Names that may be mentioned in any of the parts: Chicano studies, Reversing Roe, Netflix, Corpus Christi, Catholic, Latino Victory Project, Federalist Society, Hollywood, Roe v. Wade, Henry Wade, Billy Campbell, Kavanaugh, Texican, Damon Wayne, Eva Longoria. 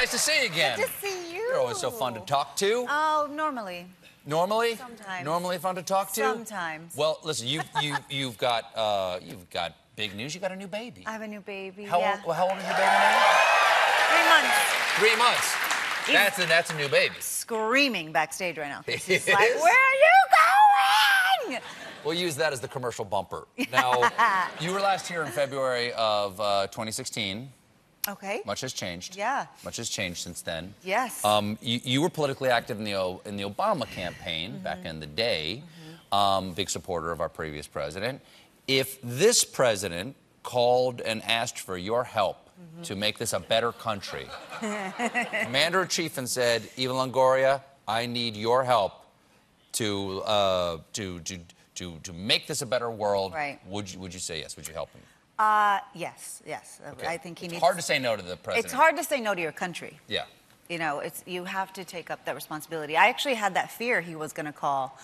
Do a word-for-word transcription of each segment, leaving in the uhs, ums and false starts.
nice to see you again. Good to see you. You're always so fun to talk to. Oh, normally. Normally? Sometimes. Normally fun to talk to? Sometimes. Well, listen, you've, you, you've, got, uh, you've got big news. You've got a new baby. I have a new baby, how yeah. Old, how old is your baby now? Three months. Three months. He's that's a, that's a new baby. Screaming backstage right now. He's like, where are you going? We'll use that as the commercial bumper. Now, you were last here in February of uh, twenty sixteen. Okay. Much has changed. Yeah. Much has changed since then. Yes. Um, you, you were politically active in the o in the Obama campaign mm-hmm. back in the day. Mm-hmm. um, big supporter of our previous president. If this president called and asked for your help mm-hmm. to make this a better country, Commander-in-Chief and said, Eva Longoria, I need your help to uh, to to to to make this a better world. Right. Would you would you say yes? Would you help him? Uh, yes, yes. Okay. I think he it's needs... It's hard to say no to the president. It's hard to say no to your country. Yeah. You know, it's you have to take up that responsibility. I actually had that fear he was going to call.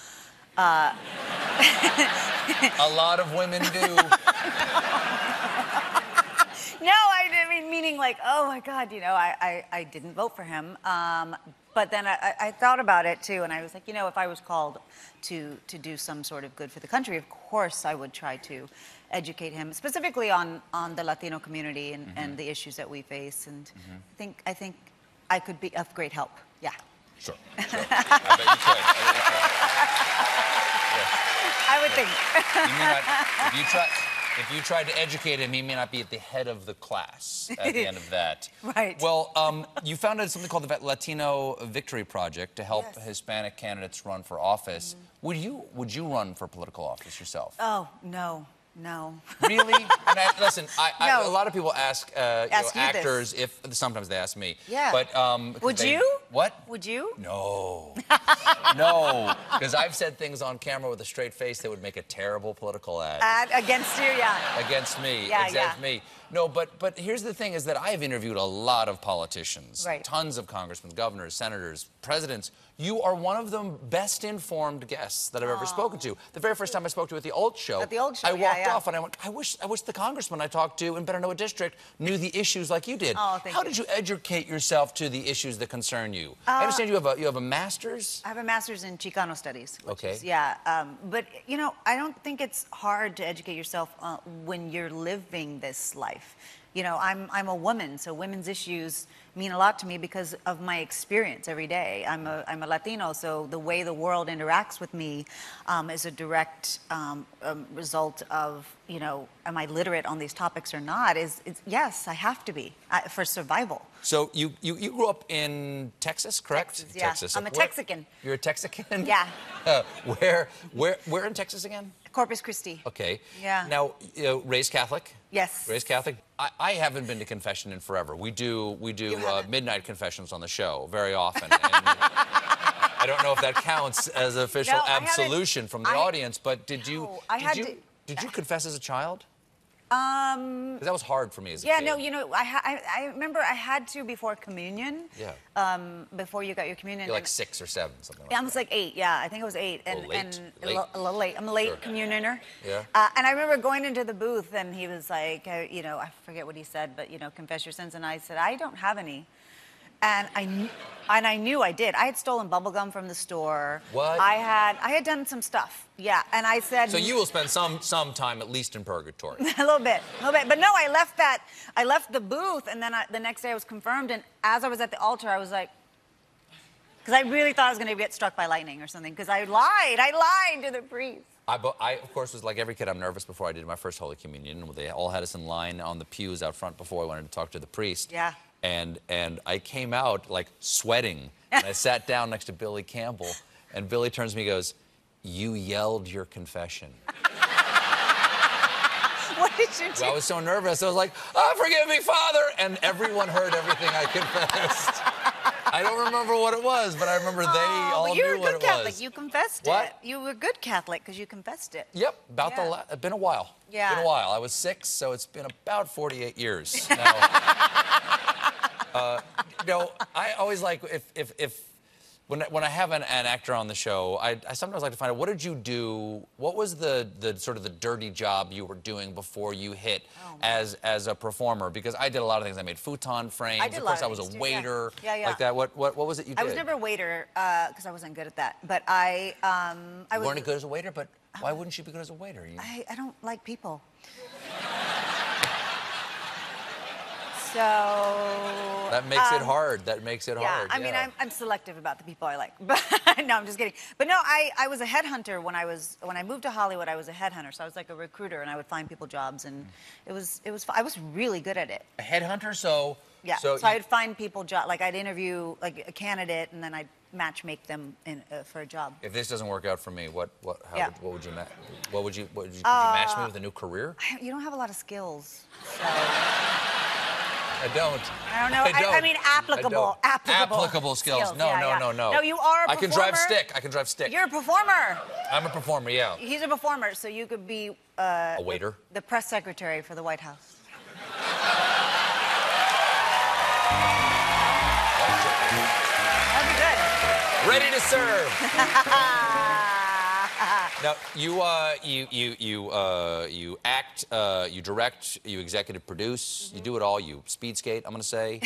Uh... A lot of women do. no, no, I mean, meaning like, oh, my God, you know, I, I, I didn't vote for him. Um, but then I, I thought about it, too, and I was like, you know, if I was called to, to do some sort of good for the country, of course I would try to educate him specifically on on the Latino community and, mm-hmm. and the issues that we face, and mm-hmm. I think I think I could be of great help. Yeah. Sure. sure. I bet you could. I, bet you could. Yeah. I would yeah. think. You may not, if you try, if you tried to educate him, he may not be at the head of the class at the end of that. Right. Well, um, you founded something called the Latino Victory Project to help yes. Hispanic candidates run for office. Mm-hmm. Would you would you run for political office yourself? Oh no. No. Really? And I, listen, I, no. I, a lot of people ask, uh, ask you know, you actors this. if sometimes they ask me. Yeah. But um, would they, you? What? Would you? No. no. Because I've said things on camera with a straight face that would make a terrible political ad. Ad against you, yeah. Against me. Yeah, against yeah. me. No, but but here's the thing: is that I've interviewed a lot of politicians, right. tons of congressmen, governors, senators, presidents. You are one of the best informed guests that I've ever Aww. spoken to. The very first time I spoke to you at the old show, at the old show, I yeah, walked yeah. off and I went, I wish, I wish the congressman I talked to in Benanoa District knew the issues like you did. Oh, thank How you. did you educate yourself to the issues that concern you? Uh, I understand you have a you have a master's. I have a master's in Chicano studies. Which okay. Is, yeah, um, but you know, I don't think it's hard to educate yourself uh, when you're living this life. You know, I'm, I'm a woman, so women's issues mean a lot to me because of my experience every day. I'm a, I'm a Latino, so the way the world interacts with me um, is a direct um, um, result of, you know, am I literate on these topics or not? Is, is yes, I have to be I, for survival. So you, you, you grew up in Texas, correct? Texas, yeah. Texas. I'm a Texican. You're a Texican? Yeah. uh, where, where, where in Texas again? Corpus Christi. Okay. Yeah. Now, you know, raised Catholic? Yes. Raised Catholic? I, I haven't been to confession in forever. We do we do uh, midnight confessions on the show very often. And I don't know if that counts as official no, absolution from the I, audience, but did you no, I did had you, to, did you confess as a child? Um, that was hard for me as a yeah, kid. Yeah, no, you know, I, ha I I remember I had to before communion. Yeah. Um, before you got your communion. You're like six or seven, something like yeah, that. I was like eight, yeah. I think it was eight. And, a and late. A little late. I'm a late sure. communioner. Yeah. Uh, and I remember going into the booth and he was like, uh, you know, I forget what he said, but, you know, confess your sins. And I said, I don't have any. And I, kn and I knew I did. I had stolen bubblegum from the store. What? I had, I had done some stuff. Yeah, and I said... So you will spend some, some time at least in purgatory. a little bit, a little bit. But no, I left that, I left the booth, and then I, the next day I was confirmed, and as I was at the altar, I was like... Because I really thought I was going to get struck by lightning or something, because I lied, I lied to the priest. I, I, of course, was like every kid. I'm nervous before I did my first Holy Communion. They all had us in line on the pews out front before I wanted to talk to the priest. Yeah. And, and I came out, like, sweating, and I sat down next to Billy Campbell, and Billy turns to me and goes, you yelled your confession. What did you do? Well, I was so nervous. I was like, oh, forgive me, Father! And everyone heard everything I confessed. I don't remember what it was, but I remember they oh, all knew what it was. You were a good Catholic. You confessed what? it. You were a good Catholic because you confessed it. Yep. About yeah. the la It's been a while. Yeah. Been a while. I was six, so it's been about forty-eight years now. Uh, you know, I always like if if if When when I have an, an actor on the show, I, I sometimes like to find out, what did you do? What was the the sort of the dirty job you were doing before you hit oh, as as a performer? Because I did a lot of things. I made futon frames. I did of course, a lot of I was a waiter. Yeah. Yeah, yeah. Like that. What what what was it you did? I was never a waiter because uh, I wasn't good at that. But I um I you was, weren't good as a waiter. But um, why wouldn't you be good as a waiter? You... I I don't like people. So that makes um, it hard. That makes it yeah, hard. I yeah. mean, I'm, I'm selective about the people I like. But no, I'm just kidding. But no, I, I was a headhunter when I was when I moved to Hollywood. I was a headhunter, so I was like a recruiter, and I would find people jobs, and it was it was I was really good at it. A headhunter, so yeah. So, so I would find people jobs. Like I'd interview like a candidate, and then I'd match make them in, uh, for a job. If this doesn't work out for me, what what how yeah. would, what would you match? What would you what would you, uh, would you match me with a new career? I, you don't have a lot of skills. So. I don't. I don't know. I, don't. I, I mean, applicable, I applicable, applicable skills. skills. No, yeah, no, yeah. no, no. No, you are. A performer. I can drive stick. I can drive stick. You're a performer. I'm a performer. Yeah. He's a performer, so you could be uh, a waiter. The, the press secretary for the White House. That'd be good. Ready to serve. Now you, uh, you you you uh, you act, uh, you direct, you executive produce, mm-hmm. you do it all. You speed skate, I'm gonna say.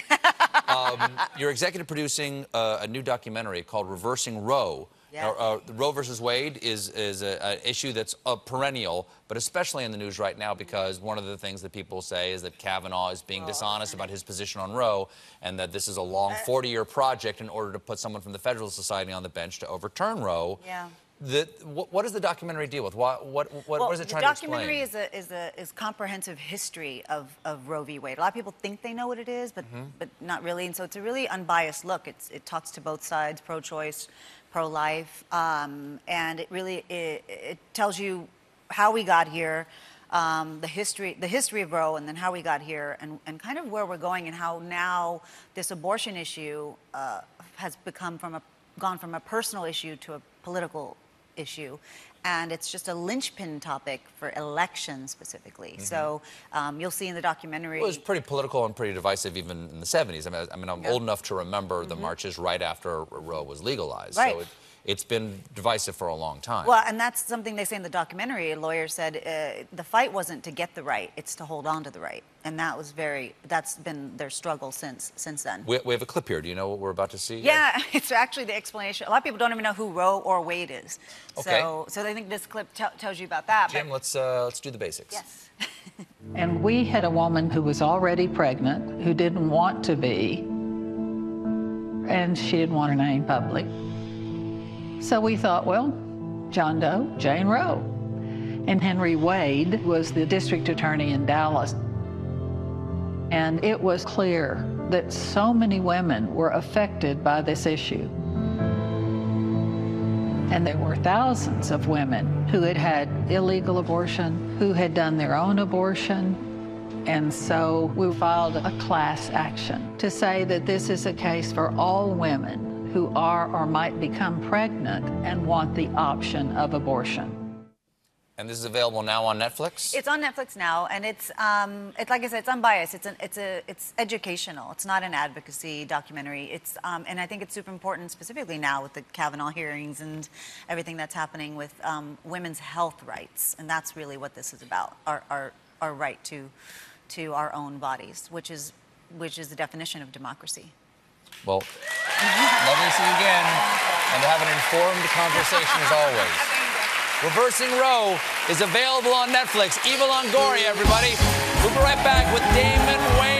um, you're executive producing uh, a new documentary called "Reversing Roe." Yes. Now, uh, Roe versus Wade is is an issue that's a perennial, but especially in the news right now because one of the things that people say is that Kavanaugh is being oh, dishonest okay. about his position on Roe, and that this is a long forty-year project in order to put someone from the Federalist Society on the bench to overturn Roe. Yeah. The, what, what does the documentary deal with? What, what, what, well, what is it trying to explain? The documentary is a, is a is comprehensive history of, of Roe v. Wade. A lot of people think they know what it is, but mm-hmm. but not really. And so it's a really unbiased look. It's, it talks to both sides, pro-choice, pro-life, um, and it really it, it tells you how we got here, um, the history the history of Roe, and then how we got here, and and kind of where we're going, and how now this abortion issue uh, has become from a gone from a personal issue to a political issue, and it's just a linchpin topic for elections specifically. Mm-hmm. So um, you'll see in the documentary. Well, it was pretty political and pretty divisive even in the seventies. I mean, I mean I'm yeah. old enough to remember mm-hmm. the marches right after Roe was legalized. Right. So it, it's been divisive for a long time. Well, and that's something they say in the documentary. A lawyer said uh, the fight wasn't to get the right; it's to hold on to the right, and that was very. That's been their struggle since since then. We, we have a clip here. Do you know what we're about to see? Yeah, I... it's actually the explanation. A lot of people don't even know who Roe or Wade is. Okay. So, so they think this clip t tells you about that. Jim, but... let's uh, let's do the basics. Yes. And we had a woman who was already pregnant, who didn't want to be, and she didn't want her name public. So we thought, well, John Doe, Jane Roe. And Henry Wade was the district attorney in Dallas. And it was clear that so many women were affected by this issue. And there were thousands of women who had had illegal abortion, who had done their own abortion. And so we filed a class action to say that this is a case for all women who are or might become pregnant and want the option of abortion. And this is available now on Netflix? It's on Netflix now, and it's, um, it's like I said, it's unbiased. It's, an, it's, a, it's educational. It's not an advocacy documentary. It's, um, and I think it's super important specifically now with the Kavanaugh hearings and everything that's happening with um, women's health rights, and that's really what this is about, our, our, our right to, to our own bodies, which is, which is the definition of democracy. Well, lovely to see you again, and to have an informed conversation as always. Reversing Roe is available on Netflix. Eva Longoria, everybody. We'll be right back with Damon Wayne.